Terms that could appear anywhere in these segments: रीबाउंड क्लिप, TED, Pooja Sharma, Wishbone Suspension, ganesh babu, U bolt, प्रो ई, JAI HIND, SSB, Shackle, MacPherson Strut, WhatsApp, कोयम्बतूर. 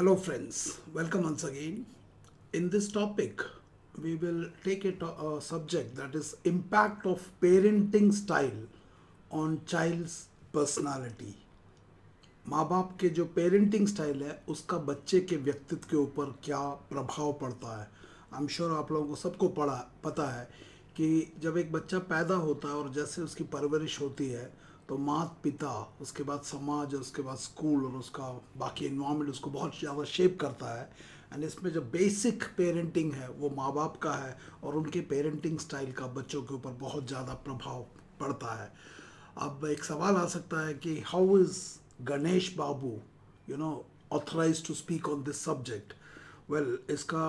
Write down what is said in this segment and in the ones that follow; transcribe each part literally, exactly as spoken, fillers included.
Hello friends, welcome once again. In this topic, we will take a, a subject that is impact of parenting style on child's personality. माँ बाप के जो parenting style है उसका बच्चे के व्यक्तित्व के ऊपर क्या प्रभाव पड़ता है. आई एम श्योर आप लोगों को सबको पढ़ा पता है कि जब एक बच्चा पैदा होता है और जैसे उसकी परवरिश होती है तो माता पिता, उसके बाद समाज, उसके बाद स्कूल और उसका बाकी एनवायरनमेंट उसको बहुत ज़्यादा शेप करता है. एंड इसमें जो बेसिक पेरेंटिंग है वो माँ बाप का है और उनके पेरेंटिंग स्टाइल का बच्चों के ऊपर बहुत ज़्यादा प्रभाव पड़ता है. अब एक सवाल आ सकता है कि how is Ganesh Babu you know authorised to speak on this subject. Well, इसका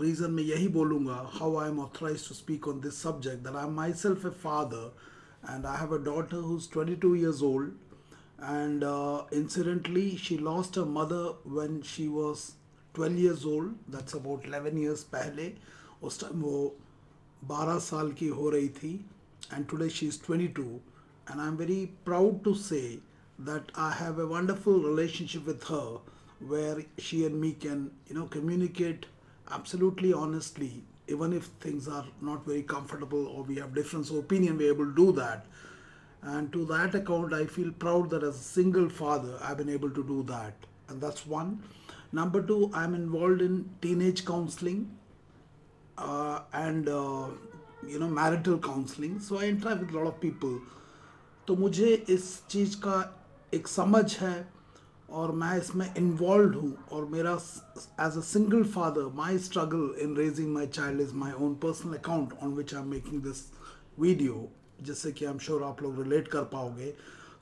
रीज़न मैं यही बोलूँगा how I am authorised to speak on this subject that I am my self a father. And I have a daughter who's twenty-two years old, and uh, incidentally, she lost her mother when she was twelve years old. That's about eleven years पहले. उस time वो बारह साल की हो रही थी, and today she is twenty-two. And I'm very proud to say that I have a wonderful relationship with her, where she and me can, you know, communicate absolutely honestly. Even if things are not very comfortable or we have difference of opinion, we are able to do that. And to that account, I feel proud that as a single father, I've been able to do that. And that's one. Number two, I'm involved in teenage counseling uh, and, uh, you know, marital counseling. So I interact with a lot of people. तो मुझे इस चीज़ का एक समझ है और मैं इसमें इन्वॉल्व हूँ. और मेरा as a single father my struggle in raising my child is my own personal account on which I am making this video, जिससे कि आई एम श्योर आप लोग रिलेट कर पाओगे.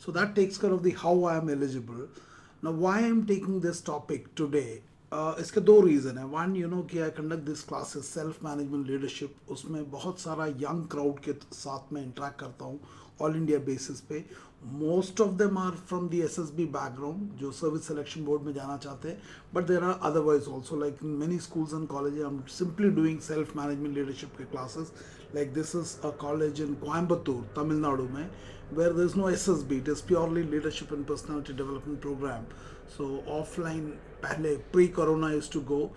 So that takes care of the how I am eligible. Now why I am taking this topic today, इसके दो reason है. One, you know कि I conduct this classes self management leadership, उसमें बहुत सारा यंग क्राउड के साथ मैं इंटरेक्ट करता हूँ ऑल इंडिया बेसिस पे. Most of them are from the S S B background, जो सर्विस सिलेक्शन बोर्ड में जाना चाहते हैं. But there are otherwise also, like in many schools and college I am simply doing self management leadership के classes. Like this is a college in कोयम्बतूर, Tamil Nadu में, where there is no S S B. It is purely leadership and personality development program. So offline पहले pre corona used to go.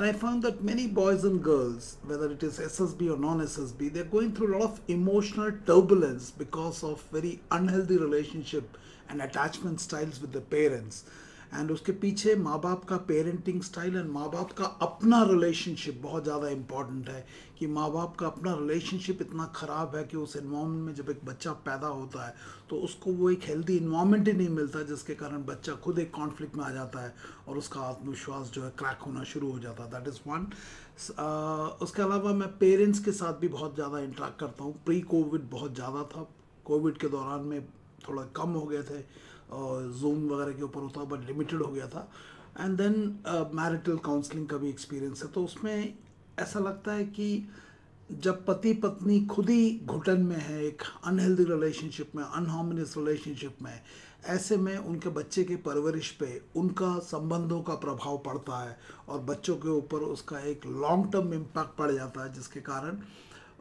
And I found that many boys and girls, whether it is S S B or non-S S B, they're going through a lot of emotional turbulence because of very unhealthy relationship and attachment styles with the parents. And उसके पीछे माँ बाप का parenting style and माँ बाप का अपना relationship बहुत ज़्यादा important है. कि माँ बाप का अपना relationship इतना ख़राब है कि उस environment में जब एक बच्चा पैदा होता है तो उसको वो एक healthy environment ही नहीं मिलता, जिसके कारण बच्चा खुद एक conflict में आ जाता है और उसका आत्मविश्वास जो है crack होना शुरू हो जाता है. That is one. uh, उसके अलावा मैं parents के साथ भी बहुत ज़्यादा interact करता हूँ. प्री कोविड बहुत ज़्यादा था, कोविड के दौरान में थोड़ा कम हो गए थे, जूम वगैरह के ऊपर होता बट लिमिटेड हो गया था. एंड देन मैरिटल काउंसलिंग का भी एक्सपीरियंस है. तो उसमें ऐसा लगता है कि जब पति पत्नी खुद ही घुटन में है, एक अनहेल्दी रिलेशनशिप में, अनहार्मोनियस रिलेशनशिप में, ऐसे में उनके बच्चे के परवरिश पे उनका संबंधों का प्रभाव पड़ता है और बच्चों के ऊपर उसका एक लॉन्ग टर्म इम्पैक्ट पड़ जाता है, जिसके कारण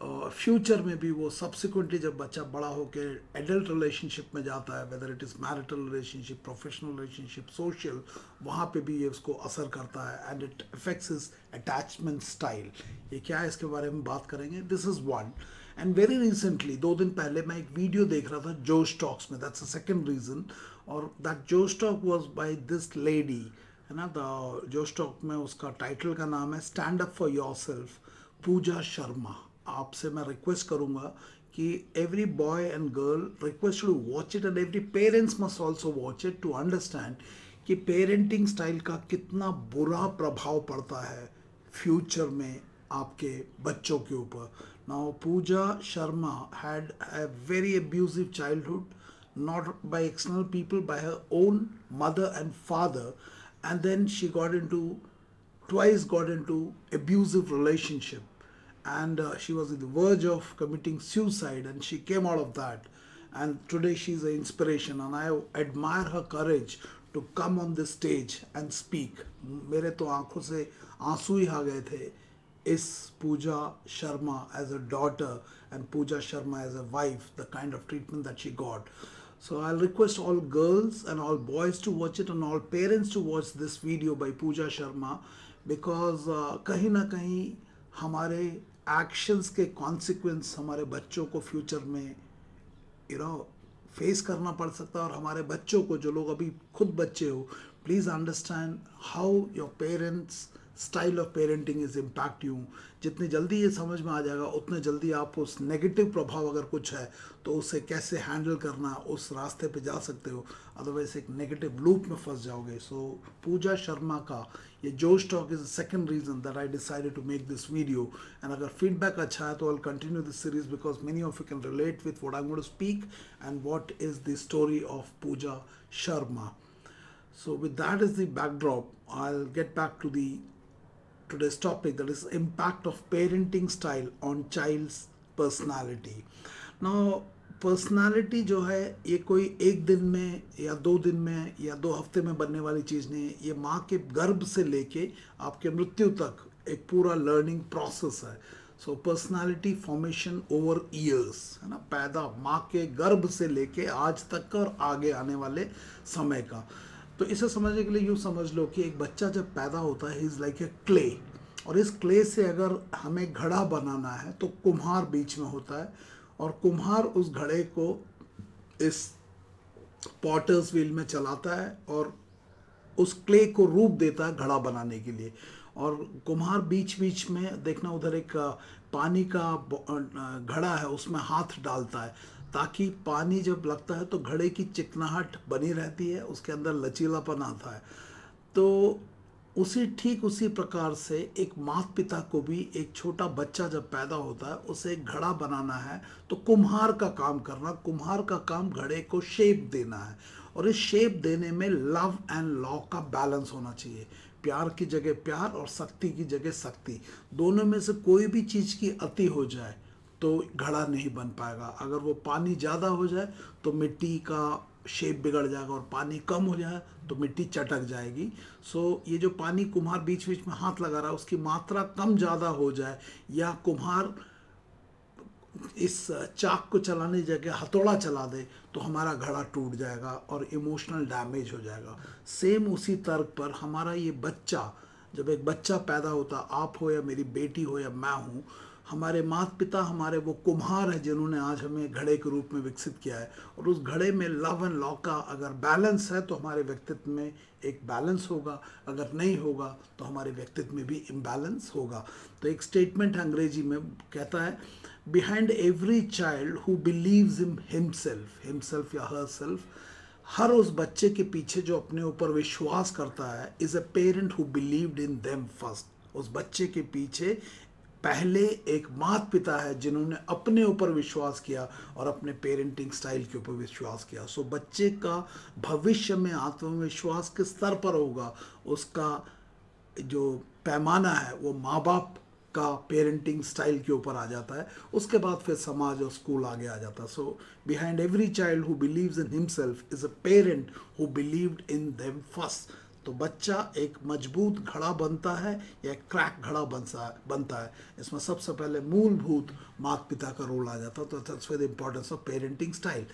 फ्यूचर uh, में भी वो सब्सिक्वेंटली जब बच्चा बड़ा होकर एडल्ट रिलेशनशिप में जाता है, whether it is marital relationship, professional relationship, social, वहाँ पे भी ये उसको असर करता है. And it affects his attachment style. ये क्या है, इसके बारे में बात करेंगे. This is one. And very recently दो दिन पहले मैं एक वीडियो देख रहा था जोश टॉक्स में. That's a second reason. और that Josh talk was by this lady, है ना. द जोश टॉक में उसका टाइटल का नाम है stand up for yourself, Pooja Sharma. आपसे मैं रिक्वेस्ट करूंगा कि every boy and girl request to watch it and every parents must also watch it to understand कि पेरेंटिंग स्टाइल का कितना बुरा प्रभाव पड़ता है फ्यूचर में आपके बच्चों के ऊपर. Now Pooja Sharma had a very abusive childhood, not by external people, by her own mother and father. And then she got into twice got into abusive relationship. And uh, she was on the verge of committing suicide, and she came out of that. And today she's an inspiration, and I admire her courage to come on this stage and speak. मेरे तो आँखों से आंसू ही आ गए थे इस Pooja Sharma as a daughter and Pooja Sharma as a wife, the kind of treatment that she got. So I'll request all girls and all boys to watch it and all parents to watch this video by Pooja Sharma, because uh, कहीं ना कहीं हमारे actions के consequence हमारे बच्चों को future में you know face करना पड़ सकता है. और हमारे बच्चों को, जो लोग अभी खुद बच्चे हो, please understand how your parents' style of parenting is impact you. जितनी जल्दी ये समझ में आ जाएगा उतने जल्दी आप उस नेगेटिव प्रभाव अगर कुछ है तो उसे कैसे हैंडल करना, उस रास्ते पे जा सकते हो. अदरवाइज एक नेगेटिव लूप में फंस जाओगे. सो पूजा शर्मा का ये Josh talk is the second reason that I decided to make this video. And अगर फीडबैक अच्छा है तो I will continue this series because many of you can relate with what I am going to speak and what is the story of Pooja Sharma. So with that is the backdrop, I will get back to the today's topic, that is impact of parenting style on child's personality. Now personality जो है ये कोई एक दिन में या दो दिन में या दो हफ्ते में बनने वाली चीज़ नहीं है. ये माँ के गर्भ से लेके आपके मृत्यु तक एक पूरा लर्निंग प्रोसेस है. So personality formation over years है ना, पैदा माँ के गर्भ से लेके आज तक का और आगे आने वाले समय का. तो इसे समझने के लिए यूँ समझ लो कि एक बच्चा जब पैदा होता है, इज़ लाइक ए क्ले, और इस क्ले से अगर हमें घड़ा बनाना है तो कुम्हार बीच में होता है, और कुम्हार उस घड़े को इस पॉटर्स व्हील में चलाता है और उस क्ले को रूप देता है घड़ा बनाने के लिए. और कुम्हार बीच बीच में देखना, उधर एक पानी का घड़ा है, उसमें हाथ डालता है ताकि पानी जब लगता है तो घड़े की चिकनाहट बनी रहती है, उसके अंदर लचीलापन आता है. तो उसी ठीक उसी प्रकार से एक माता पिता को भी एक छोटा बच्चा जब पैदा होता है उसे एक घड़ा बनाना है तो कुम्हार का काम करना, कुम्हार का काम घड़े को शेप देना है. और इस शेप देने में लव एंड लॉ का बैलेंस होना चाहिए. प्यार की जगह प्यार और सख्ती की जगह सख्ती, दोनों में से कोई भी चीज़ की अति हो जाए तो घड़ा नहीं बन पाएगा. अगर वो पानी ज़्यादा हो जाए तो मिट्टी का शेप बिगड़ जाएगा, और पानी कम हो जाए तो मिट्टी चटक जाएगी. सो ये जो पानी कुम्हार बीच बीच में हाथ लगा रहा है उसकी मात्रा कम ज़्यादा हो जाए, या कुम्हार इस चाक को चलाने जगह हथौड़ा चला दे तो हमारा घड़ा टूट जाएगा और इमोशनल डैमेज हो जाएगा. सेम उसी तर्क पर हमारा ये बच्चा, जब एक बच्चा पैदा होता, आप हो या मेरी बेटी हो या मैं हूँ, हमारे माता पिता हमारे वो कुम्हार है जिन्होंने आज हमें घड़े के रूप में विकसित किया है. और उस घड़े में लव एंड लॉ का अगर बैलेंस है तो हमारे व्यक्तित्व में एक बैलेंस होगा, अगर नहीं होगा तो हमारे व्यक्तित्व में भी इम्बैलेंस होगा. तो एक स्टेटमेंट अंग्रेजी में कहता है, behind every child who believes in himself, himself या हर सेल्फ, हर उस बच्चे के पीछे जो अपने ऊपर विश्वास करता है, is a parent who believed in them first. उस बच्चे के पीछे पहले एक माता पिता है जिन्होंने अपने ऊपर विश्वास किया और अपने पेरेंटिंग स्टाइल के ऊपर विश्वास किया. सो बच्चे का भविष्य में आत्मविश्वास किस स्तर पर होगा, उसका जो पैमाना है वो माँ बाप का पेरेंटिंग स्टाइल के ऊपर आ जाता है. उसके बाद फिर समाज और स्कूल आगे आ जाता है. So behind every child who believes in himself is a parent who believed in them first. तो बच्चा एक मजबूत घड़ा बनता है या एक क्रैक घड़ा बनता है. इसमें सबसे पहले मूलभूत माता पिता का रोल आ जाता है. तो that's the importance of parenting style.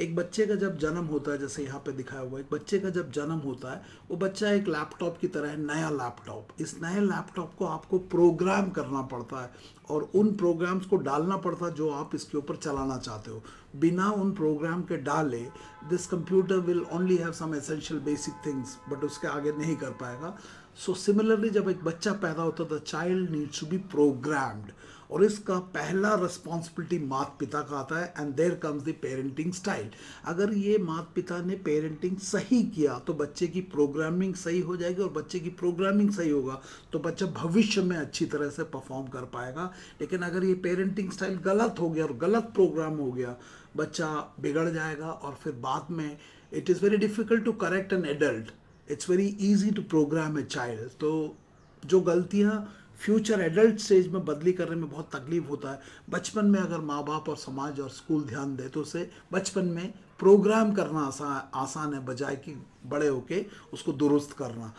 एक बच्चे का जब जन्म होता है, जैसे यहाँ पे दिखाया हुआ है, एक बच्चे का जब जन्म होता है वो बच्चा एक लैपटॉप की तरह है, नया लैपटॉप. इस नए लैपटॉप को आपको प्रोग्राम करना पड़ता है और उन प्रोग्राम्स को डालना पड़ता है जो आप इसके ऊपर चलाना चाहते हो. बिना उन प्रोग्राम के डाले this computer will only have some essential basic things, but उसके आगे नहीं कर पाएगा. सो सिमिलरली जब एक बच्चा पैदा होता है the child needs to be programmed, और इसका पहला रिस्पॉन्सिबिलिटी माता पिता का आता है. And there comes the parenting style. अगर ये माता पिता ने पेरेंटिंग सही किया तो बच्चे की प्रोग्रामिंग सही हो जाएगी, और बच्चे की प्रोग्रामिंग सही होगा तो बच्चा भविष्य में अच्छी तरह से परफॉर्म कर पाएगा. लेकिन अगर ये पेरेंटिंग स्टाइल गलत हो गया और गलत प्रोग्राम हो गया, बच्चा बिगड़ जाएगा. और फिर बाद में it is very difficult to correct an adult, it's very easy to program a child. तो जो गलतियाँ फ्यूचर एडल्ट स्टेज में बदली करने में बहुत तकलीफ होता है, बचपन में अगर माँ बाप और समाज और स्कूल ध्यान दे तो उसे बचपन में प्रोग्राम करना आसान आसान है, बजाय कि बड़े होके उसको दुरुस्त करना.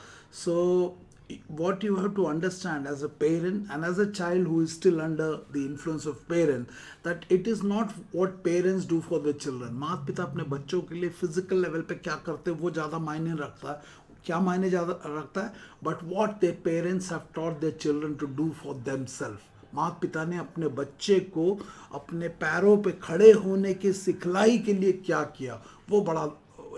सो what you have to understand as a parent and as a child who is still under the influence of parent, that it is not what parents do for their children. माता पिता अपने बच्चों के लिए physical level पे क्या करते हैं वो ज़्यादा मायने रखता है, क्या मायने ज़्यादा रखता है, but what their parents have taught their children to do for themselves. माता पिता ने अपने बच्चे को अपने पैरों पे खड़े होने की सिखलाई के लिए क्या किया वो बड़ा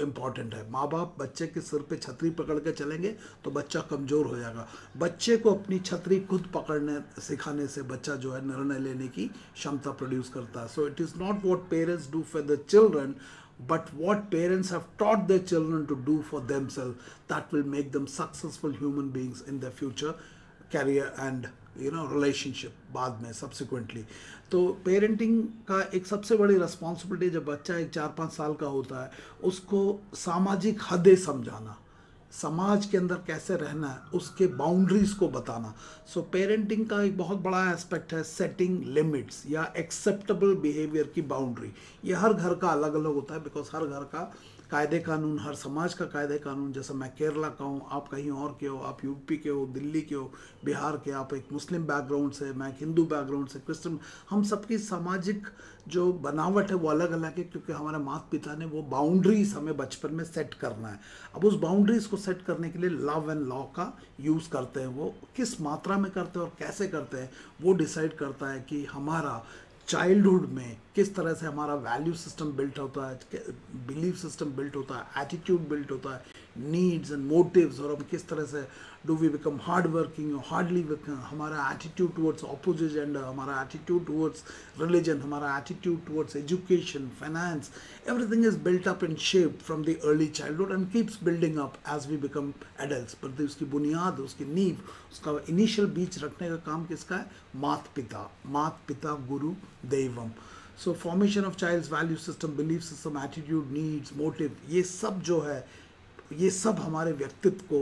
इम्पॉर्टेंट है. माँ बाप बच्चे के सिर पे छतरी पकड़ के चलेंगे तो बच्चा कमज़ोर हो जाएगा. बच्चे को अपनी छतरी खुद पकड़ने सिखाने से बच्चा जो है निर्णय लेने की क्षमता प्रोड्यूस करता है. So it is not what parents do for the children but what parents have taught their children to do for themselves, that will make them successful human beings in their future career and you know relationship बाद में subsequently. तो parenting का एक सबसे बड़ी responsibility जब बच्चा एक चार पाँच साल का होता है उसको सामाजिक हदें समझाना, समाज के अंदर कैसे रहना है उसके बाउंड्रीज़ को बताना. सो पेरेंटिंग का एक बहुत बड़ा एस्पेक्ट है सेटिंग लिमिट्स या एक्सेप्टेबल बिहेवियर की बाउंड्री. ये हर घर का अलग अलग होता है बिकॉज हर घर का कायदे कानून, हर समाज का कायदे कानून, जैसे मैं केरला का हूँ, आप कहीं और के हो, आप यूपी के हो, दिल्ली के हो, बिहार के, आप एक मुस्लिम बैकग्राउंड से, मैं एक हिंदू बैकग्राउंड से, क्रिश्चियन, हम सबकी सामाजिक जो बनावट है वो अलग अलग है क्योंकि हमारे माता पिता ने वो बाउंड्रीज हमें बचपन में सेट करना है. अब उस बाउंड्रीज़ को सेट करने के लिए लव एंड लॉ का यूज़ करते हैं, वो किस मात्रा में करते हैं और कैसे करते हैं वो डिसाइड करता है कि हमारा चाइल्डहुड में किस तरह से हमारा वैल्यू सिस्टम बिल्ट होता है, बिलीफ सिस्टम बिल्ट होता है, एटीट्यूड बिल्ट होता है, नीड्स एंड मोटिव्स, और हम किस तरह से do we become hard working और हार्डली वर्किंग, हमारा एटीट्यूड टुवर्ड्स ऑपोजिट जेंडर, हमारा एटीट्यूड टुवर्ड्स रिलीजन, हमारा attitude towards education, finance, everything is built up and shaped from the early childhood and keeps building up as we become adults. पर उसकी बुनियाद, उसकी नींव, उसका initial बीज रखने का काम किसका है? माता पिता. माता पिता गुरु देवम. So formation of child's value system, belief system, attitude, needs, motive, ये सब जो है ये सब हमारे व्यक्तित्व को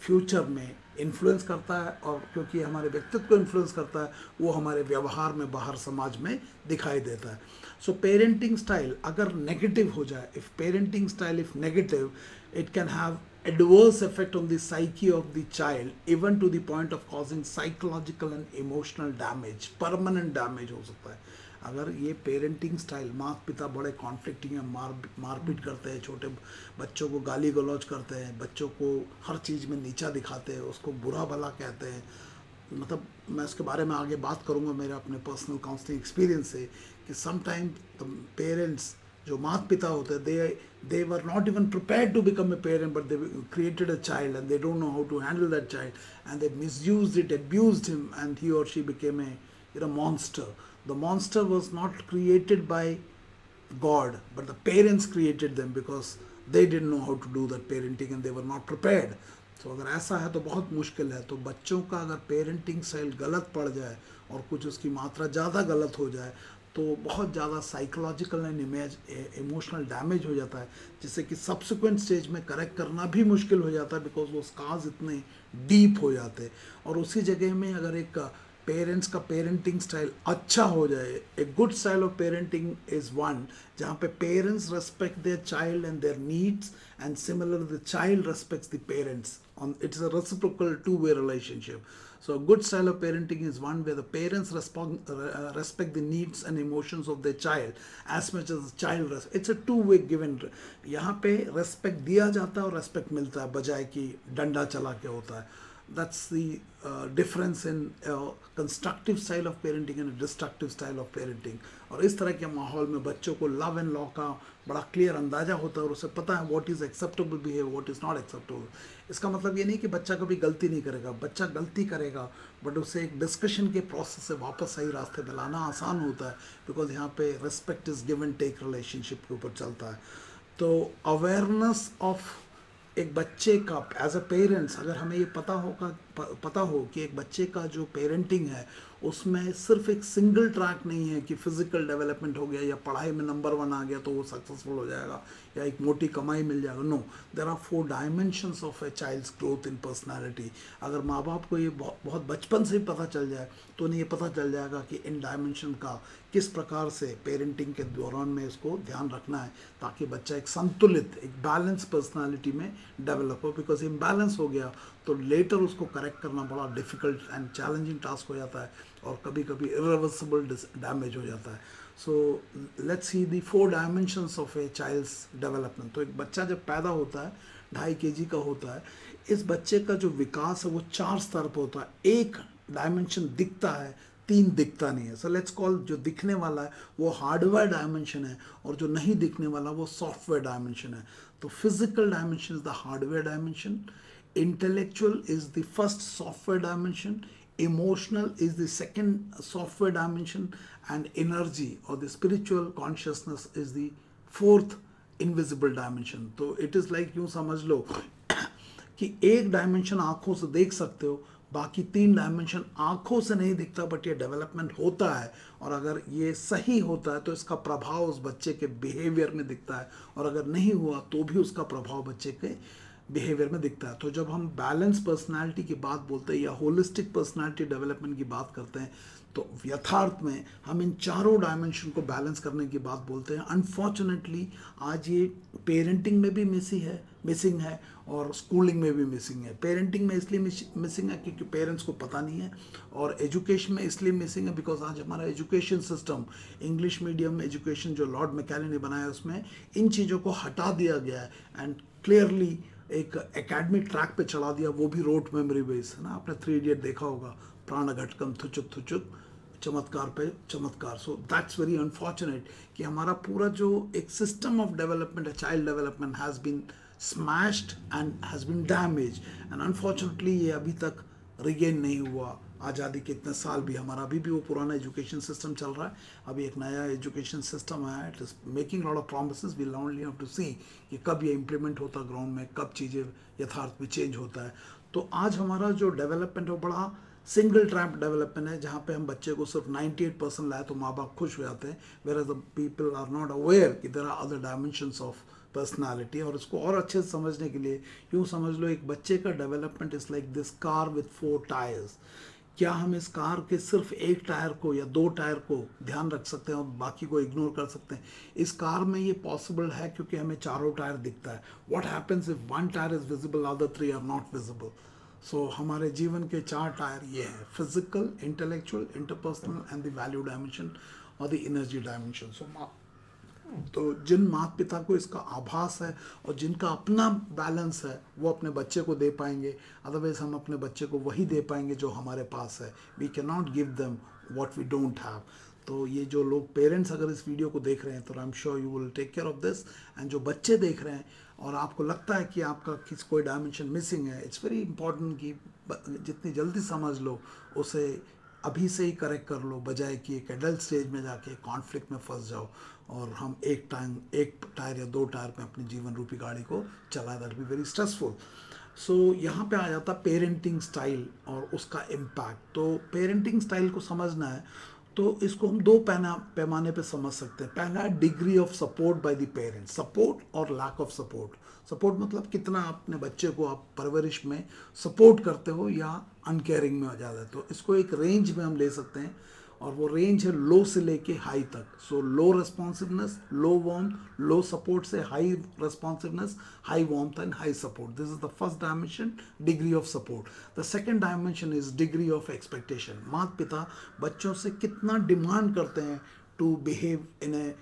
फ्यूचर में इन्फ्लुएंस करता है और क्योंकि हमारे व्यक्तित्व को इन्फ्लुएंस करता है वो हमारे व्यवहार में बाहर समाज में दिखाई देता है. सो पेरेंटिंग स्टाइल अगर नेगेटिव हो जाए, if parenting style if negative, it can have adverse effect on the psyche of the child, even to the point of causing psychological and emotional damage, permanent damage हो सकता है. अगर ये parenting style, माता पिता बड़े conflicting हैं, मार मारपीट करते हैं, छोटे बच्चों को गाली गलौज करते हैं, बच्चों को हर चीज़ में नीचा दिखाते हैं, उसको बुरा भला कहते हैं, मतलब मैं उसके बारे में आगे बात करूँगा मेरे अपने पर्सनल काउंसलिंग एक्सपीरियंस से कि समटाइम पेरेंट्स जो माता पिता होते हैं they they were not even prepared to become a parent but they created a child and they don't know how to handle that child and they misused it, abused him and he और she became a you know monster. The monster was not created by God but the parents created them because they didn't know how to do that parenting and they were not prepared. तो अगर ऐसा है तो बहुत मुश्किल है. तो बच्चों का अगर पेरेंटिंग स्टाइल गलत पड़ जाए और कुछ उसकी मात्रा ज़्यादा गलत हो जाए तो बहुत ज़्यादा psychological and image emotional damage हो जाता है जिससे कि सब्सिक्वेंट स्टेज में करेक्ट करना भी मुश्किल हो जाता है बिकॉज वो स्कार्स इतने डीप हो जाते हैं. और उसी जगह में अगर एक पेरेंट्स का पेरेंटिंग स्टाइल अच्छा हो जाए, a good style of parenting is one जहाँ पे parents respect their child and their needs and similar the child respects the parents on it's a reciprocal two way relationship. So a good style of parenting is one where the parents respond, uh, respect the needs and emotions of their child as much as the child respects. It's a two-way given. यहाँ पे respect दिया जाता है और respect मिलता है बजाय कि डंडा चला के होता है. That's the uh, difference in uh, constructive style of parenting and a destructive style of parenting. और इस तरह के माहौल में बच्चों को love and law का बड़ा क्लियर अंदाजा होता है और उसे पता है what is acceptable behavior, what is not acceptable. इसका मतलब ये नहीं कि बच्चा कभी गलती नहीं करेगा, बच्चा गलती करेगा बट उसे एक डिस्कशन के प्रोसेस से वापस सही रास्ते पर लाना आसान होता है बिकॉज यहाँ पे respect is give and take relationship के ऊपर चलता है. तो अवेयरनेस ऑफ एक बच्चे का एज अ पेरेंट्स, अगर हमें ये पता होगा पता हो कि एक बच्चे का जो पेरेंटिंग है उसमें सिर्फ एक सिंगल ट्रैक नहीं है कि फिज़िकल डेवलपमेंट हो गया या पढ़ाई में नंबर वन आ गया तो वो सक्सेसफुल हो जाएगा या एक मोटी कमाई मिल जाएगा. No, there are four dimensions of a child's growth in personality. अगर माँ बाप को ये बहुत बचपन से ही पता चल जाए तो उन्हें ये पता चल जाएगा कि इन डायमेंशन का किस प्रकार से पेरेंटिंग के दौरान में इसको ध्यान रखना है ताकि बच्चा एक संतुलित, एक बैलेंस पर्सनैलिटी में डेवलप हो. बिकॉज इम्बैलेंस हो गया तो लेटर उसको करेक्ट करना बड़ा डिफ़िकल्ट एंड चैलेंजिंग टास्क हो जाता है और कभी कभी इरिवर्सिबल डैमेज हो जाता है. So let's see the four dimensions of a child's development. तो एक बच्चा जब पैदा होता है ढाई के जी का होता है, इस बच्चे का जो विकास है वो चार स्तर पर होता है. एक डायमेंशन दिखता है, तीन दिखता नहीं है. सो लेट्स कॉल जो दिखने वाला है वो हार्डवेयर डायमेंशन है और जो नहीं दिखने वाला वो सॉफ्टवेयर डायमेंशन है. तो physical dimension is the hardware dimension, intellectual is the first software dimension, emotional is the second software dimension and energy और the spiritual consciousness is the fourth invisible dimension. तो इट इज़ लाइक यूँ समझ लो कि एक dimension आँखों से देख सकते हो, बाकी तीन डायमेंशन आँखों से नहीं दिखता बट ये डेवलपमेंट होता है. और अगर ये सही होता है तो इसका प्रभाव उस बच्चे के बिहेवियर में दिखता है और अगर नहीं हुआ तो भी उसका प्रभाव बच्चे के बिहेवियर में दिखता है. तो जब हम बैलेंस पर्सनालिटी की बात बोलते हैं या होलिस्टिक पर्सनालिटी डेवलपमेंट की बात करते हैं तो यथार्थ में हम इन चारों डायमेंशन को बैलेंस करने की बात बोलते हैं. अनफॉर्चुनेटली आज ये पेरेंटिंग में भी मिसिंग है मिसिंग है और स्कूलिंग में भी मिसिंग है. पेरेंटिंग में इसलिए मिसिंग है क्योंकि पेरेंट्स को पता नहीं है और एजुकेशन में इसलिए मिसिंग है बिकॉज आज हमारा education system English medium education जो लॉर्ड मैकेले ने बनाया उसमें इन चीज़ों को हटा दिया गया है एंड क्लियरली एक एकेडमिक ट्रैक पे चला दिया, वो भी रोट मेमोरी बेस है ना. आपने थ्री इडियट देखा होगा, प्राण घटकम थुचुक थुचुक चमत्कार पे चमत्कार. सो दैट्स वेरी अनफॉर्चुनेट कि हमारा पूरा जो एक सिस्टम ऑफ डेवलपमेंट है child development has been smashed and has been damage and unfortunately ये अभी तक रिगेन नहीं हुआ. आज़ादी के इतने साल भी हमारा अभी भी वो पुराना एजुकेशन सिस्टम चल रहा है. अभी एक नया एजुकेशन सिस्टम आया, it is making lot of promises, we only have to see कि कब ये इम्प्लीमेंट होता है ग्राउंड में, कब चीज़ें यथार्थ में चेंज होता है. तो आज हमारा जो डेवलपमेंट है वो बड़ा सिंगल ट्रैप डेवलपमेंट है जहाँ पे हम बच्चे को सिर्फ अट्ठानवे परसेंट लाए तो माँ बाप खुश हो जाते हैं, where as the people are not aware कि there are other dimensions of personality. और इसको और अच्छे से समझने के लिए यूँ समझ लो एक बच्चे का development is like this car with four tyres. क्या हम इस कार के सिर्फ एक टायर को या दो टायर को ध्यान रख सकते हैं और बाकी को इग्नोर कर सकते हैं? इस कार में ये पॉसिबल है क्योंकि हमें चारों टायर दिखता है. What happens if one tyre is visible, other three are not visible. So हमारे जीवन के चार टायर ये हैं, physical, intellectual, interpersonal and the value dimension और द एनर्जी डायमेंशन. सो तो जिन माता पिता को इसका आभास है और जिनका अपना बैलेंस है वो अपने बच्चे को दे पाएंगे. अदरवाइज हम अपने बच्चे को वही दे पाएंगे जो हमारे पास है. We can not give them what we don't have. तो ये जो लोग पेरेंट्स अगर इस वीडियो को देख रहे हैं तो I am sure you will take care of this. And जो बच्चे देख रहे हैं और आपको लगता है कि आपका किस कोई डायमेंशन मिसिंग है, इट्स वेरी इंपॉर्टेंट कि जितनी जल्दी समझ लो उसे अभी से ही करेक्ट कर लो बजाय कि एक एडल्ट स्टेज में जाके कॉन्फ्लिक्ट में फंस जाओ और हम एक टाइम एक टायर या दो टायर पे अपने जीवन रूपी गाड़ी को चला. That be very stressful. So यहाँ पे आ जाता पेरेंटिंग स्टाइल और उसका इम्पैक्ट. तो पेरेंटिंग स्टाइल को समझना है तो इसको हम दो पैना पैमाने पे समझ सकते हैं. पहला degree of support by the parents, support और लैक ऑफ सपोर्ट. सपोर्ट मतलब कितना अपने बच्चे को आप परवरिश में सपोर्ट करते हो या अनकेयरिंग में हो जाता है. तो इसको एक रेंज में हम ले सकते हैं और वो रेंज है लो से लेके हाई तक. So low responsiveness, low warmth, low support से high responsiveness, high warmth and high support. This is the first dimension, degree of support. The second dimension is degree of expectation. माता पिता बच्चों से कितना डिमांड करते हैं to behave in a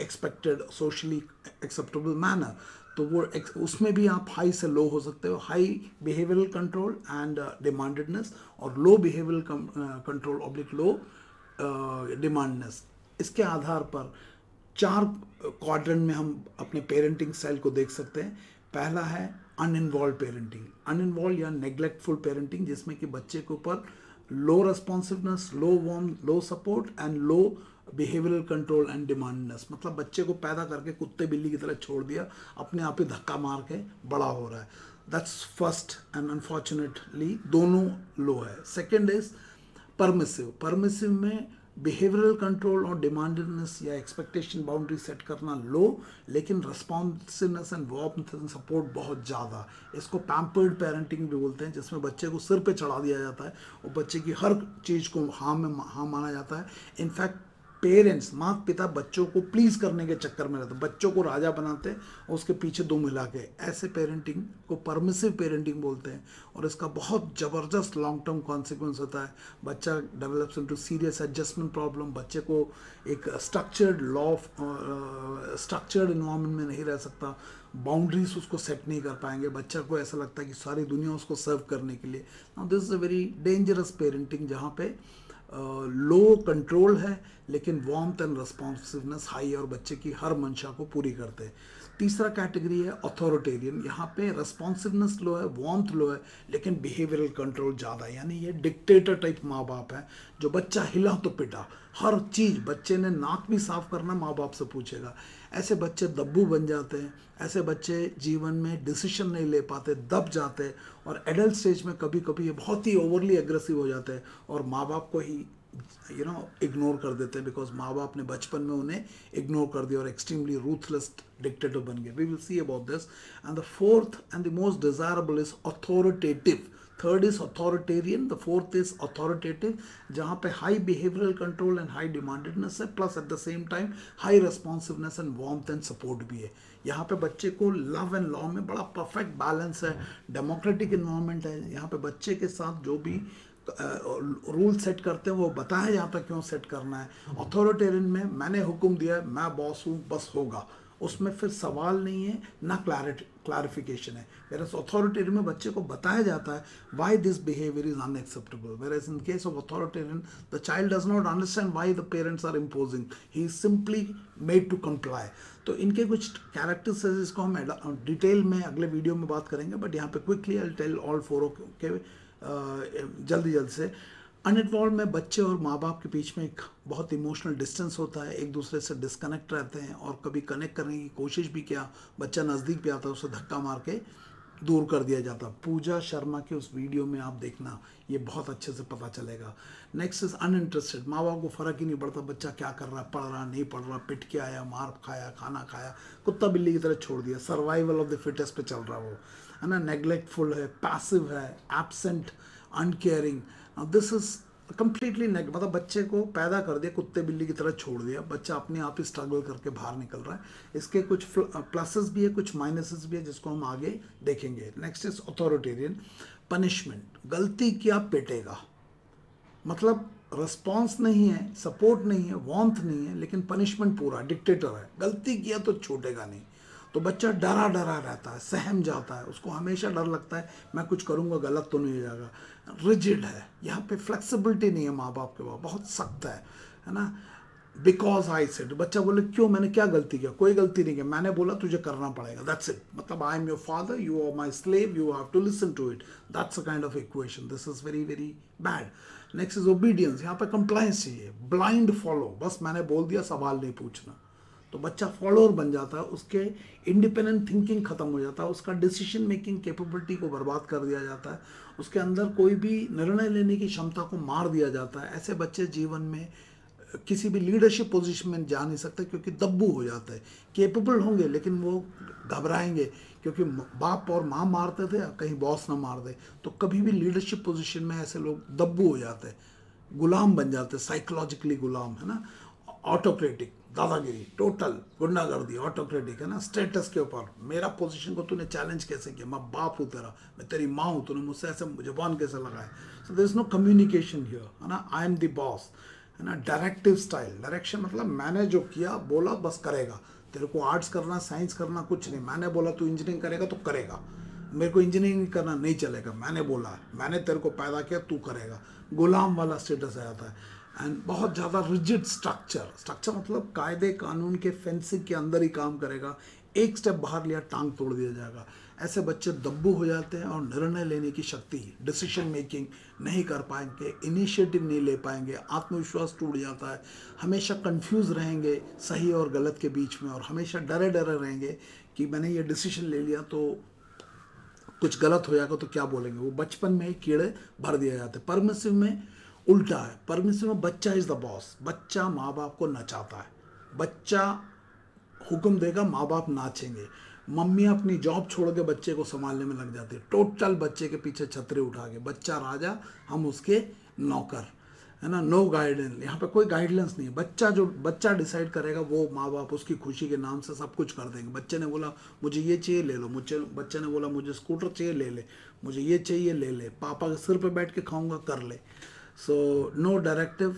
expected socially acceptable manner. तो वो उसमें भी आप हाई से लो हो सकते हो, high behavioural control and demandedness और low behavioural control oblique low demandness. uh, इसके आधार पर चार क्वाड्रेंट में हम अपने पेरेंटिंग स्टाइल को देख सकते हैं. पहला है अनइन्वॉल्व पेरेंटिंग, अनइन्वॉल्व या नेग्लेक्टफुल पेरेंटिंग जिसमें कि बच्चे के ऊपर low responsiveness, low warm, low support and low behavioural control and demandness. मतलब बच्चे को पैदा करके कुत्ते बिल्ली की तरह छोड़ दिया, अपने आप ही धक्का मार के बड़ा हो रहा है. दैट्स फर्स्ट एंड अनफॉर्चुनेटली दोनों लो है. Second is permissive. परमिसिव में बिहेवियरल कंट्रोल और डिमांडेडनेस या एक्सपेक्टेशन बाउंड्री सेट करना लो, लेकिन responsiveness and warmth and support बहुत ज़्यादा. इसको पैम्पर्ड पेरेंटिंग भी बोलते हैं जिसमें बच्चे को सिर पे चढ़ा दिया जाता है और बच्चे की हर चीज़ को हाँ में हाँ माना जाता है. इनफैक्ट पेरेंट्स, माता पिता बच्चों को प्लीज करने के चक्कर में रहते, बच्चों को राजा बनाते और उसके पीछे दो मिला के। ऐसे पेरेंटिंग को परमिसिव पेरेंटिंग बोलते हैं और इसका बहुत ज़बरदस्त लॉन्ग टर्म कॉन्सिक्वेंस होता है। बच्चा develops into serious adjustment problem, बच्चे को एक स्ट्रक्चर्ड लॉ स्ट्रक्चर्ड इन्वायरमेंट में नहीं रह सकता, बाउंड्रीज उसको सेट नहीं कर पाएंगे, बच्चा को ऐसा लगता है कि सारी दुनिया उसको सर्व करने के लिए। Now this is a very dangerous parenting जहाँ पे लो uh, कंट्रोल है लेकिन वार्मथ एंड रिस्पॉन्सिवनेस हाई है और बच्चे की हर मंशा को पूरी करते हैं। तीसरा कैटेगरी है अथॉरिटेरियन, यहाँ पे रिस्पॉन्सिवनेस लो है, वार्मथ लो है लेकिन बिहेवियरल कंट्रोल ज़्यादा है, यानी ये डिक्टेटर टाइप माँ बाप है जो बच्चा हिला तो पिटा, हर चीज़ बच्चे ने नाक भी साफ करना माँ बाप से पूछेगा। ऐसे बच्चे दब्बू बन जाते हैं, ऐसे बच्चे जीवन में डिसीजन नहीं ले पाते, दब जाते हैं और एडल्ट स्टेज में कभी कभी ये बहुत ही ओवरली एग्रेसिव हो जाते हैं और माँ बाप को ही यू नो इग्नोर कर देते हैं, बिकॉज माँ बाप ने बचपन में उन्हें इग्नोर कर दिया और एक्सट्रीमली रूथलेस डिक्टेटर बन गए। We will see about this. And the fourth and the most desirable is authoritative. Third is authoritarian, the fourth is authoritative, जहाँ पे high behavioural control and high demandedness है, plus at the same time high responsiveness and warmth and support भी है। यहाँ पे बच्चे को love and law में बड़ा परफेक्ट बैलेंस है, डेमोक्रेटिक इन्वायरमेंट है, यहाँ पे बच्चे के साथ जो भी रूल सेट करते हैं वो बताया जाता है क्यों सेट करना है। अथॉरिटेरियन में मैंने हुक्म दिया, मैं बॉस हूँ, बस होगा, उसमें फिर सवाल नहीं है ना क्लैरिटी क्लैरिफिकेशन है। वेरस अथॉरिटेरियन में बच्चे को बताया जाता है why this behaviour is unacceptable, versus in case of authoritarian the child does not understand why the parents are imposing, he is simply made to comply. तो इनके कुछ कैरेक्टर्स हैं जिसको हम डिटेल में अगले वीडियो में बात करेंगे, बट यहाँ पे quickly I tell all four के जल्दी जल्दी से। अनइन्वॉल्व में बच्चे और माँ बाप के बीच में एक बहुत इमोशनल डिस्टेंस होता है, एक दूसरे से डिस्कनेक्ट रहते हैं और कभी कनेक्ट करने की कोशिश भी किया, बच्चा नज़दीक भी आता है उसे धक्का मार के दूर कर दिया जाता। पूजा शर्मा के उस वीडियो में आप देखना ये बहुत अच्छे से पता चलेगा। नेक्स्ट इज अनइंटरेस्टेड, माँ बाप को फ़र्क ही नहीं पड़ता बच्चा क्या कर रहा है, पढ़ रहा नहीं पढ़ रहा, पिट के आया, मार खाया, खाना खाया, कुत्ता बिल्ली की तरह छोड़ दिया, सर्वाइवल ऑफ द फिटेस्ट पे चल रहा वो है ना। नेग्लेक्टफुल है, पैसिव है, absent, uncaring, this is completely neg मतलब बच्चे को पैदा कर दिया, कुत्ते बिल्ली की तरह छोड़ दिया, बच्चा अपने आप ही स्ट्रगल करके बाहर निकल रहा है। इसके कुछ प्लसेस भी है, कुछ माइनसेस भी है, जिसको हम आगे देखेंगे। नेक्स्ट इज अथॉरिटेरियन पनिशमेंट, गलती किया पिटेगा, मतलब रिस्पॉन्स नहीं है, सपोर्ट नहीं है, वार्मथ नहीं है, लेकिन पनिशमेंट पूरा डिक्टेटर है, गलती किया तो छूटेगा नहीं, तो बच्चा डरा डरा रहता है, सहम जाता है, उसको हमेशा डर लगता है मैं कुछ करूँगा गलत तो नहीं हो जाएगा। रिजिड है, यहाँ पे फ्लेक्सिबिलिटी नहीं है माँ बाप के पास, बहुत सख्त है है ना। बिकॉज आई सेड, बच्चा बोले क्यों, मैंने क्या गलती किया, कोई गलती नहीं किया, मैंने बोला तुझे करना पड़ेगा, दैट्स इट, मतलब I am your father, you are my slave, you have to listen to it, that's a kind of equation, this is very very bad. Next is obedience, यहाँ पर कंप्लायंस चाहिए, ब्लाइंड फॉलो, बस मैंने बोल दिया सवाल नहीं पूछना, तो बच्चा फॉलोअर बन जाता है, उसके इंडिपेंडेंट थिंकिंग खत्म हो जाता है, उसका डिसीजन मेकिंग कैपेबिलिटी को बर्बाद कर दिया जाता है, उसके अंदर कोई भी निर्णय लेने की क्षमता को मार दिया जाता है। ऐसे बच्चे जीवन में किसी भी लीडरशिप पोजीशन में जा नहीं सकते क्योंकि दब्बू हो जाते हैं। कैपेबल होंगे लेकिन वो घबराएंगे क्योंकि बाप और माँ मारते थे, कहीं बॉस ना मार दे, तो कभी भी लीडरशिप पोजीशन में ऐसे लोग दब्बू हो जाते हैं, गुलाम बन जाते हैं, साइकोलॉजिकली गुलाम, है ना। ऑटोक्रेटिक दादागिरी, टोटल गुंडागर्दी, ऑटोक्रेटिक, है ना, स्टेटस के ऊपर, मेरा पोजीशन को तूने चैलेंज कैसे किया, मैं बाप हूँ तेरा, मैं तेरी माँ हूँ, तूने मुझसे ऐसे जुबान कैसे लगाया। So there is no communication here, है ना, आई एम द बॉस, है ना। डायरेक्टिव स्टाइल, डायरेक्शन मतलब मैंने जो किया बोला बस करेगा, तेरे को आर्ट्स करना साइंस करना कुछ नहीं, मैंने बोला तू इंजीनियरिंग करेगा तो करेगा, मेरे को इंजीनियरिंग करना नहीं चलेगा, मैंने बोला, मैंने तेरे को पैदा किया, तू करेगा, गुलाम वाला स्टेटस आ जाता है। एंड बहुत ज़्यादा रिजिड स्ट्रक्चर, स्ट्रक्चर मतलब कायदे कानून के फेंसिंग के अंदर ही काम करेगा, एक स्टेप बाहर लिया टांग तोड़ दिया जाएगा। ऐसे बच्चे दब्बू हो जाते हैं और निर्णय लेने की शक्ति, डिसीजन मेकिंग नहीं कर पाएंगे, इनिशिएटिव नहीं ले पाएंगे, आत्मविश्वास टूट जाता है, हमेशा कंफ्यूज रहेंगे सही और गलत के बीच में और हमेशा डरे डरे रहेंगे कि मैंने ये डिसीजन ले लिया तो कुछ गलत हो जाएगा तो क्या बोलेंगे, वो बचपन में ही कीड़े भर दिया जाते। परमिसिव में उल्टा है, परमिशन में बच्चा इज़ द बॉस, बच्चा माँ बाप को नचाता है, बच्चा हुक्म देगा माँ बाप नाचेंगे, मम्मी अपनी जॉब छोड़ के बच्चे को संभालने में लग जाती है, टोटल बच्चे के पीछे छतरी उठा के, बच्चा राजा हम उसके नौकर, है ना, नो गाइडेंस, यहाँ पे कोई गाइडलाइंस नहीं है। बच्चा जो बच्चा डिसाइड करेगा वो माँ बाप उसकी खुशी के नाम से सब कुछ कर देंगे। बच्चे ने बोला मुझे ये चाहिए ले लो, मुझे बच्चे ने बोला मुझे स्कूटर चाहिए ले ले, मुझे ये चाहिए ले ले, पापा के सिर पे बैठ के खाऊंगा कर ले। सो नो डायरेक्टिव,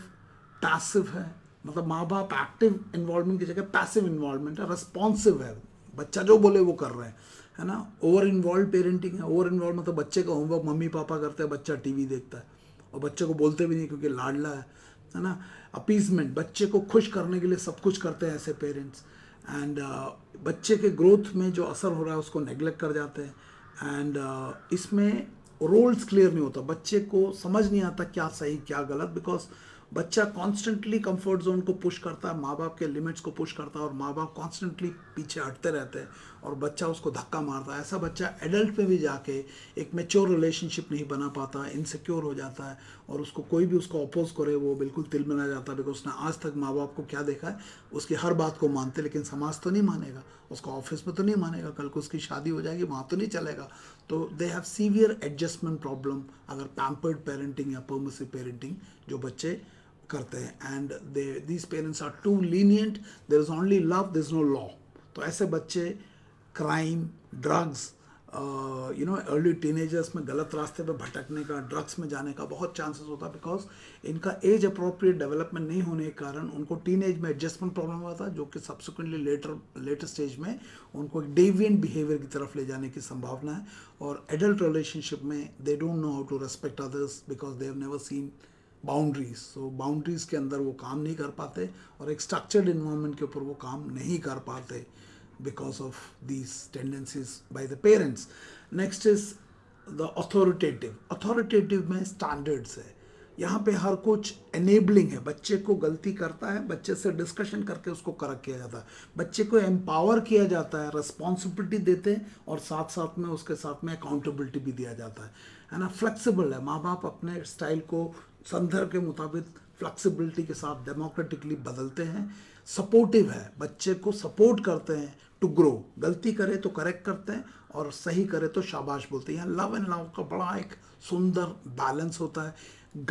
पैसिव है, मतलब माँ बाप एक्टिव इन्वॉल्वमेंट की जगह पैसिव इन्वॉल्वमेंट है, रिस्पॉन्सिव है, बच्चा जो बोले वो कर रहे हैं, है ना। ओवर इन्वॉल्व पेरेंटिंग है। ओवर इन्वॉल्व मतलब बच्चे का होमवर्क मम्मी पापा करते हैं, बच्चा टीवी देखता है और बच्चे को बोलते भी नहीं क्योंकि लाडला है, है ना। अपीजमेंट, बच्चे को खुश करने के लिए सब कुछ करते हैं ऐसे पेरेंट्स। एंड uh, बच्चे के ग्रोथ में जो असर हो रहा है उसको नेगलेक्ट कर जाते हैं। एंड uh, इसमें रोल्स क्लियर नहीं होता, बच्चे को समझ नहीं आता क्या सही क्या गलत, बिकॉज बच्चा कॉन्स्टेंटली कंफर्ट जोन को पुश करता है, माँ बाप के लिमिट्स को पुश करता है, और माँ बाप कॉन्स्टेंटली पीछे हटते रहते हैं और बच्चा उसको धक्का मारता है। ऐसा बच्चा एडल्ट में भी जाके एक मैच्योर रिलेशनशिप नहीं बना पाता, इनसिक्योर हो जाता है, और उसको कोई भी उसको अपोज करे वो बिल्कुल तिलमिला जाता है, बिकॉज उसने आज तक माँ बाप को क्या देखा है, उसकी हर बात को मानते, लेकिन समाज तो नहीं मानेगा, उसको ऑफिस में तो नहीं मानेगा, कल को उसकी शादी हो जाएगी वहाँ तो नहीं चलेगा। तो they have severe adjustment problem अगर पैम्पर्ड पेरेंटिंग या परमिसिव पेरेंटिंग जो बच्चे करते हैं। And they these parents are too lenient, there is only love, there is no law. तो ऐसे बच्चे crime, drugs, you know early teenagers में गलत रास्ते पे भटकने का, ड्रग्स में जाने का बहुत चांसेस होता है, बिकॉज इनका एज अप्रोप्रिएट डेवलपमेंट नहीं होने के कारण उनको टीनेज में एडजस्टमेंट प्रॉब्लम हुआ था, जो कि सब्सिक्वेंटली लेटर लेटर स्टेज में उनको एक डेविएंट बिहेवियर की तरफ ले जाने की संभावना है। और एडल्ट रिलेशनशिप में they don't know how to respect others because they have never seen boundaries. So boundaries के अंदर वो काम नहीं कर पाते और एक स्ट्रक्चर्ड इन्वायरमेंट के ऊपर वो काम नहीं कर पाते because of these tendencies by the parents. Next is the authoritative. Authoritative में स्टैंडर्ड्स है, यहाँ पे हर कुछ एनेबलिंग है, बच्चे को गलती करता है बच्चे से डिस्कशन करके उसको करेक्ट किया जाता है, बच्चे को एम्पावर किया जाता है, रिस्पॉन्सिबिलिटी देते हैं और साथ साथ में उसके साथ में अकाउंटेबिलिटी भी दिया जाता है, है ना। फ्लेक्सिबल है, माँ बाप अपने स्टाइल को संदर्भ के मुताबिक फ्लेक्सिबिलिटी के साथ डेमोक्रेटिकली बदलते हैं। सपोर्टिव है, बच्चे को सपोर्ट करते हैं टू ग्रो, गलती करे तो करेक्ट करते हैं और सही करे तो शाबाश बोलते हैं। यहाँ लव एंड लव का बड़ा एक सुंदर बैलेंस होता है।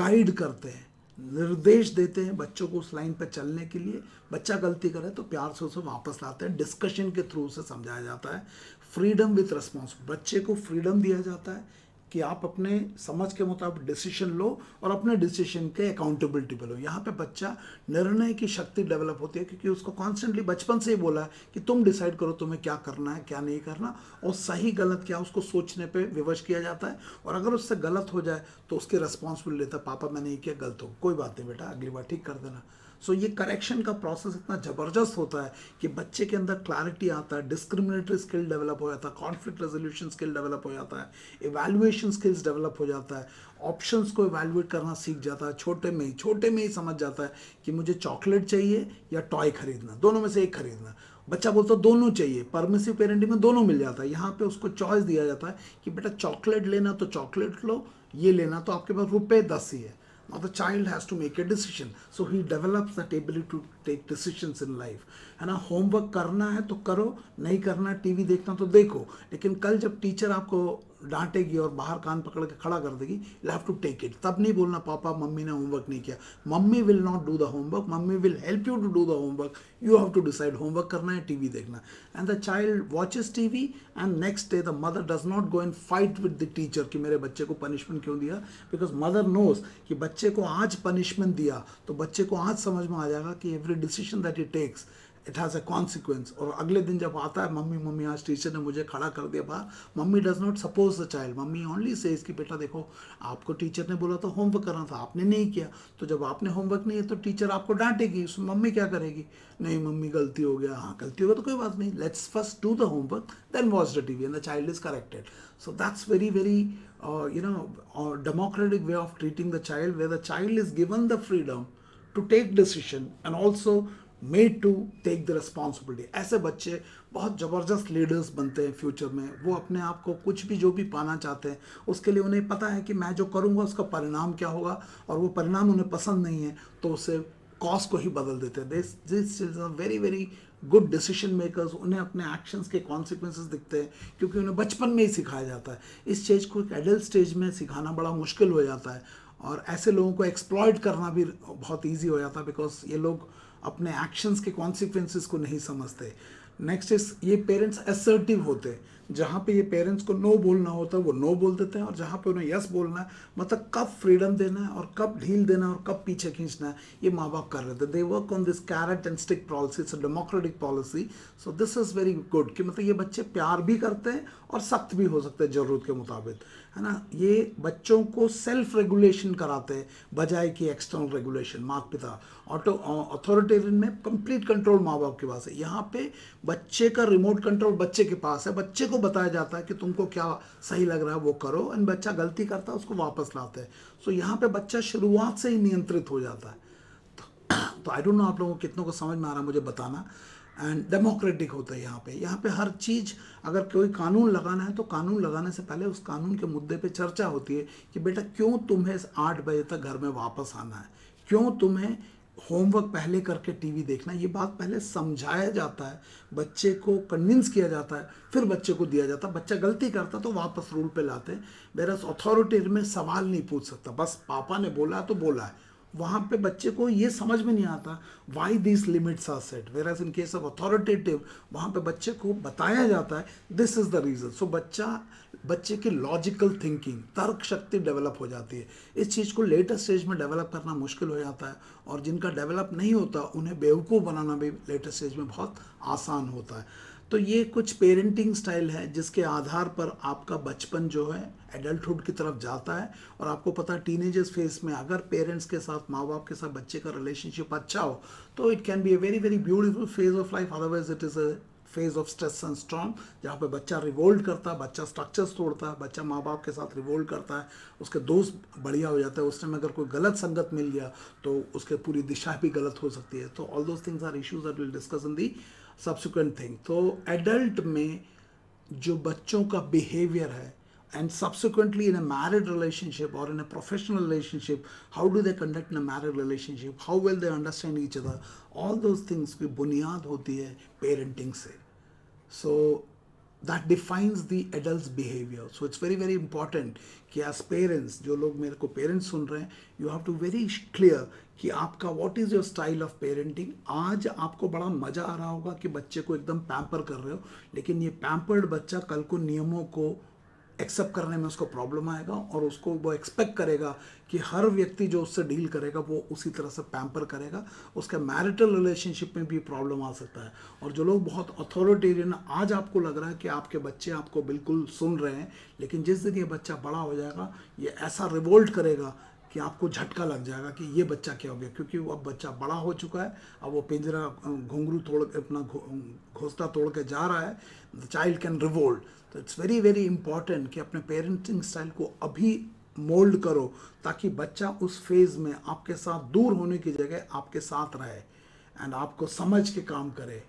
गाइड करते हैं, निर्देश देते हैं बच्चों को उस लाइन पर चलने के लिए, बच्चा गलती करे तो प्यार से उसे वापस लाते हैं, डिस्कशन के थ्रू उसे समझाया जाता है। फ्रीडम विथ रिस्पॉन्सिबिलिटी, बच्चे को फ्रीडम दिया जाता है कि आप अपने समझ के मुताबिक डिसीजन लो और अपने डिसीजन के अकाउंटेबिलिटी पे लो। यहाँ पे बच्चा निर्णय की शक्ति डेवलप होती है क्योंकि उसको कॉन्स्टेंटली बचपन से ही बोला है कि तुम डिसाइड करो तुम्हें क्या करना है क्या नहीं करना, और सही गलत क्या उसको सोचने पे विवश किया जाता है, और अगर उससे गलत हो जाए तो उसकी रिस्पॉन्सिबिलिटी लेता है, पापा मैंने ये किया गलत हो, कोई बात नहीं बेटा अगली बार ठीक कर देना। सो so, ये करेक्शन का प्रोसेस इतना ज़बरदस्त होता है कि बच्चे के अंदर क्लैरिटी आता है, डिस्क्रिमिनेटरी स्किल डेवलप हो जाता है, कॉन्फ्लिक्ट रेजोल्यूशन स्किल डेवलप हो जाता है, इवैल्यूएशन स्किल्स डेवलप हो जाता है, ऑप्शंस को इवैल्यूएट करना सीख जाता है, छोटे में ही छोटे में ही समझ जाता है कि मुझे चॉकलेट चाहिए या टॉय खरीदना, दोनों में से एक खरीदना। बच्चा बोलता दोनों चाहिए, परमिसिव पेरेंटिंग में दोनों मिल जाता है, यहाँ पे उसको चॉइस दिया जाता है कि बेटा चॉकलेट लेना तो चॉकलेट लो, ये लेना तो आपके पास रुपये दस ही है। Now the child has to make a decision, so he develops that ability to take decisions in life, है ना। होमवर्क करना है तो करो, नहीं करना है टीवी देखना तो देखो, लेकिन कल जब टीचर आपको डांटेगी और बाहर कान पकड़ के खड़ा कर देगी, you have to take it, तब नहीं बोलना पापा मम्मी ने होमवर्क नहीं किया, mummy will not do the homework, mummy will help you to do the homework, you have to decide homework करना है टीवी देखना। And the child watches TV and next day the mother does not go and fight with the teacher कि मेरे बच्चे को punishment क्यों दिया, because mother knows कि बच्चे को आज पनिशमेंट दिया तो बच्चे को आज समझ में आ जाएगा कि every decision that he takes it has a consequence. और अगले दिन जब आता है मम्मी मम्मी आज टीचर ने मुझे खड़ा कर दिया बाहर, mummy does not suppose the child, mummy only says कि बेटा देखो आपको टीचर ने बोला था होमवर्क करना था आपने नहीं किया, तो जब आपने होमवर्क नहीं है तो टीचर आपको डांटेगी, उसमें मम्मी क्या करेगी, नहीं मम्मी गलती हो गया, हाँ गलती होगा तो कोई बात नहीं, let's first do the homework then watch the TV and the child is corrected. So that's very very you know democratic way of treating the child where the child is given the freedom to take decision and also made to take the responsibility. ऐसे बच्चे बहुत ज़बरदस्त leaders बनते हैं future में, वो अपने आप को कुछ भी जो भी पाना चाहते हैं उसके लिए उन्हें पता है कि मैं जो करूँगा उसका परिणाम क्या होगा, और वो परिणाम उन्हें पसंद नहीं है तो उसे कॉज को ही बदल देते हैं। This this is a very very good decision makers, उन्हें अपने एक्शंस के कॉन्सिक्वेंसेस दिखते हैं क्योंकि उन्हें बचपन में ही सिखाया जाता है। इस चीज़ को एक एडल्ट स्टेज में सिखाना बड़ा मुश्किल हो जाता है और ऐसे लोगों को एक्सप्लॉइट करना भी बहुत ईजी हो जाता है बिकॉज ये लोग अपने एक्शंस के कॉन्सिक्वेंसेस को नहीं समझते. नेक्स्ट इज ये पेरेंट्स असर्टिव होते हैं. जहाँ पे ये पेरेंट्स को नो बोलना होता है वो नो बोल देते हैं और जहाँ पे उन्हें यस बोलना है मतलब कब फ्रीडम देना है और कब ढील देना है और कब पीछे खींचना है ये माँ बाप कर रहे थे. They work on this carrot and stick policy. It's a democratic policy so this is very good कि मतलब ये बच्चे प्यार भी करते हैं और सख्त भी हो सकते हैं ज़रूरत के मुताबिक, है ना. ये बच्चों को सेल्फ रेगुलेशन कराते हैं बजाय कि एक्सटर्नल रेगुलेशन. माता पिता ऑटो अथॉरिटेरियन में कंप्लीट कंट्रोल माँ बाप के पास है. यहाँ पे बच्चे का रिमोट कंट्रोल बच्चे के पास है. बच्चे को बताया जाता है कि तुमको क्या सही लग रहा है वो करो एंड बच्चा गलती करता है उसको वापस लाते हैं. सो so, यहाँ पे बच्चा शुरुआत से ही नियंत्रित हो जाता है. तो आई डोंट नो आप लोगों को कितनों को समझ में आ रहा है मुझे बताना. एंड डेमोक्रेटिक होता है यहाँ पे. यहाँ पे हर चीज़ अगर कोई कानून लगाना है तो कानून लगाने से पहले उस कानून के मुद्दे पे चर्चा होती है कि बेटा क्यों तुम्हें आठ बजे तक घर में वापस आना है, क्यों तुम्हें होमवर्क पहले करके टीवी देखना. ये बात पहले समझाया जाता है, बच्चे को कन्विंस किया जाता है, फिर बच्चे को दिया जाता है. बच्चा गलती करता तो वापस रूल पे लाते हैं. वेरस अथॉरिटी में सवाल नहीं पूछ सकता, बस पापा ने बोला तो बोला है. वहाँ पे बच्चे को ये समझ में नहीं आता why this limits are set. Versus in case of authoritative वहाँ पे बच्चे को बताया जाता है this is the reason. So बच्चा बच्चे की लॉजिकल थिंकिंग तर्क शक्ति डेवलप हो जाती है. इस चीज़ को लेटर स्टेज में डेवलप करना मुश्किल हो जाता है और जिनका डेवलप नहीं होता उन्हें बेवकूफ़ बनाना भी लेटर स्टेज में बहुत आसान होता है. तो ये कुछ पेरेंटिंग स्टाइल है जिसके आधार पर आपका बचपन जो है एडल्टहुड की तरफ जाता है. और आपको पता है टीनेजर्स फेज में अगर पेरेंट्स के साथ माँ बाप के साथ बच्चे का रिलेशनशिप अच्छा हो तो it can be a very very beautiful phase of life. Otherwise it is a phase of stress and storm जहाँ पे बच्चा रिवोल्ट करता है, बच्चा स्ट्रक्चर्स तोड़ता है, बच्चा माँ बाप के साथ रिवोल्ट करता है, उसके दोस्त बढ़िया हो जाता है. उस टाइम अगर कोई गलत संगत मिल गया तो उसके पूरी दिशा भी गलत हो सकती है. तो all those things are issues that will discuss in the subsequent thing. तो एडल्ट में जो बच्चों का बिहेवियर है and subsequently in a married relationship or in a professional relationship, how do they conduct in a married relationship, how well they understand each other, all those things की बुनियाद होती है parenting से. So that defines the adult's behavior. So it's very very important कि as parents, जो लोग मेरे को parents सुन रहे हैं, you have to very clear कि आपका what is your style of parenting. आज आपको बड़ा मज़ा आ रहा होगा कि बच्चे को एकदम पैम्पर कर रहे हो, लेकिन ये पैम्पर्ड बच्चा कल को नियमों को एक्सेप्ट करने में उसको प्रॉब्लम आएगा और उसको वो एक्सपेक्ट करेगा कि हर व्यक्ति जो उससे डील करेगा वो उसी तरह से पैम्पर करेगा. उसके मैरिटल रिलेशनशिप में भी प्रॉब्लम आ सकता है. और जो लोग बहुत अथॉरिटेरियन, आज आपको लग रहा है कि आपके बच्चे आपको बिल्कुल सुन रहे हैं, लेकिन जिस दिन ये बच्चा बड़ा हो जाएगा ये ऐसा रिवोल्ट करेगा कि आपको झटका लग जाएगा कि ये बच्चा क्या हो गया, क्योंकि अब बच्चा बड़ा हो चुका है. अब वो पिंजरा घुंघरू तोड़ अपना घोंसला तोड़ के जा रहा है. The child can revolt. तो इट्स वेरी वेरी इंपॉर्टेंट कि अपने पेरेंटिंग स्टाइल को अभी मोल्ड करो ताकि बच्चा उस फेज़ में आपके साथ दूर होने की जगह आपके साथ रहे एंड आपको समझ के काम करे.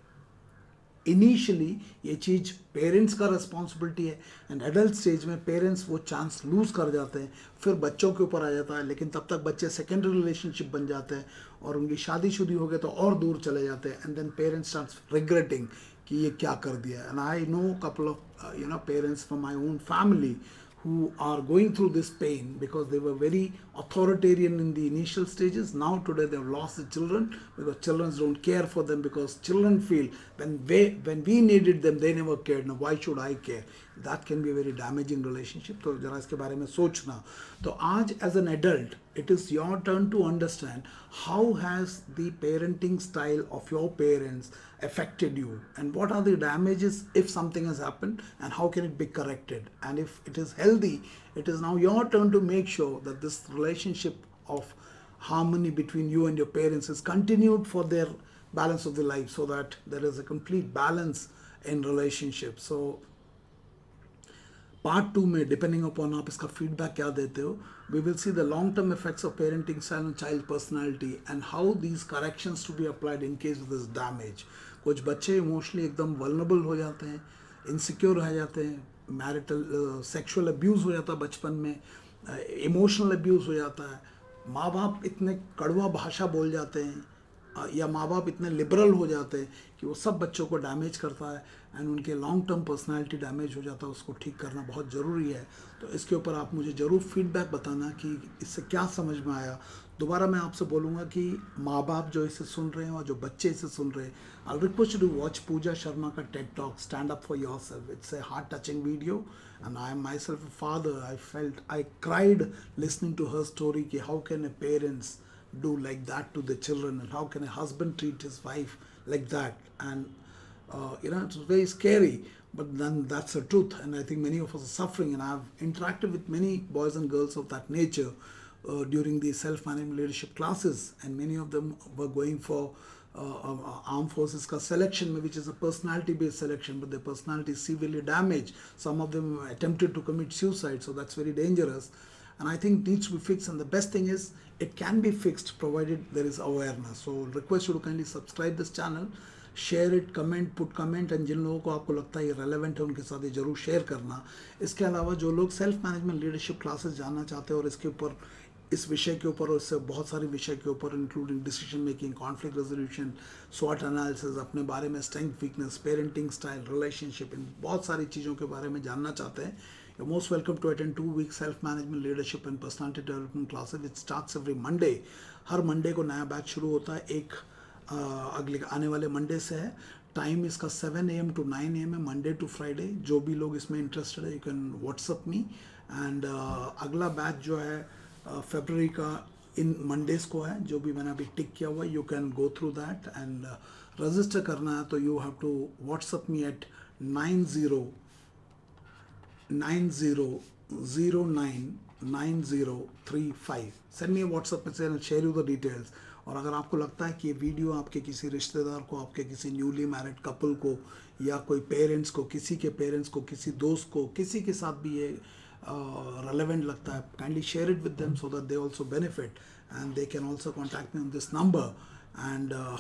इनिशियली ये चीज़ पेरेंट्स का रिस्पॉन्सिबिलिटी है एंड एडल्ट स्टेज में पेरेंट्स वो चांस लूज़ कर जाते हैं, फिर बच्चों के ऊपर आ जाता है. लेकिन तब तक बच्चे सेकेंडरी रिलेशनशिप बन जाते हैं और उनकी शादीशुदी हो गए तो और दूर चले जाते हैं. And then parents start regretting कि ये क्या कर दिया. And I know couple of you know parents from my own family who are going through this pain because they were very authoritarian in the initial stages. Now today they have lost the children because children don't care for them, because children feel when they, when we needed them they never cared, now why should I care. That can be a very damaging relationship. So जरा इसके बारे में सोचना. तो आज as an adult it is your turn to understand how has the parenting style of your parents affected you and what are the damages if something has happened and how can it be corrected. And if it is healthy, it is now your turn to make sure that this relationship of harmony between you and your parents is continued for their balance of the life, so that there is a complete balance in relationship. So part two में depending upon आप इसका feedback क्या देते हो, we will see the long term effects of parenting style and child personality and how these corrections to be applied in case of this damage. कुछ बच्चे emotionally एकदम vulnerable हो जाते हैं, इनसिक्योर रह जाते हैं, मैरिटल सेक्शुअल अब्यूज़ हो जाता है बचपन में, इमोशनल uh, अब्यूज़ हो जाता है, माँ बाप इतने कड़वा भाषा बोल जाते हैं या माँ बाप इतने लिबरल हो जाते हैं कि वो सब बच्चों को डैमेज करता है एंड उनके लॉन्ग टर्म पर्सनालिटी डैमेज हो जाता है। उसको ठीक करना बहुत ज़रूरी है। तो इसके ऊपर आप मुझे ज़रूर फीडबैक बताना कि इससे क्या समझ में आया। दोबारा मैं आपसे बोलूँगा कि माँ बाप जो इसे सुन रहे हैं और जो बच्चे इसे सुन रहे हैं, I request to watch Pooja Sharma का TED talk stand up for your self. It's a heart touching video and I am my self a father. I felt I cried listening to her story कि how can a parents do like that to the children and how can a husband treat his wife like that, and uh, you know it's very scary, but then that's the truth, and I think many of us are suffering, and I've interacted with many boys and girls of that nature uh, during the self-management leadership classes, and many of them were going for uh, armed forces ka selection, which is a personality based selection, but their personality is severely damaged. Some of them attempted to commit suicide, so that's very dangerous. And I think it needs to be fixed, and the best thing is it can be fixed provided there is awareness. So request you to kindly subscribe this channel, share it, comment, put comment, and जिन लोगों को आपको लगता है ये relevant है उनके साथ ये जरूर share करना। इसके अलावा जो लोग self management leadership classes जानना चाहते हैं और इसके ऊपर इस विषय के ऊपर और इससे बहुत सारे विषय के ऊपर including decision making, conflict resolution, स्वॉट एनालिसिस, अपने बारे में strength weakness, parenting style, relationship, इन बहुत सारी चीज़ों के बारे में जानना चाहते हैं, you're most welcome to attend two week self management leadership and personality development classes which starts every Monday. हर मंडे को नया बैच शुरू होता है, एक अगले आने वाले मंडे से है। टाइम इसका seven a m to nine a m है, मंडे टू फ्राइडे। जो भी लोग इसमें इंटरेस्टेड है you can WhatsApp me. And अगला बैच जो है फरवरी का इन मंडेज को है, जो भी मैंने अभी टिक किया हुआ है, you can go through that and register करना है तो you have to WhatsApp me at nine zero nine zero zero nine nine zero three five send me WhatsApp पे से शेयर यू द डिटेल्स। और अगर आपको लगता है कि ये वीडियो आपके किसी रिश्तेदार को, आपके किसी न्यूली मैरिड कपल को, या कोई पेरेंट्स को, किसी के पेरेंट्स को, किसी दोस्त को, किसी के साथ भी ये रेलेवेंट uh, लगता है, kindly share it with them so that they also benefit and they can also contact me on this number, and uh,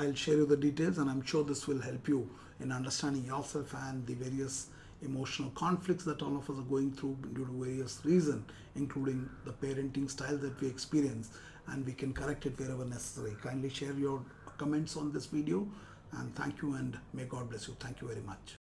I'll share you the details, and I'm sure this will help you in understanding yourself and the various emotional conflicts that all of us are going through due to various reasons, including the parenting style that we experience, and we can correct it wherever necessary. Kindly share your comments on this video, and thank you and may God bless you. Thank you very much.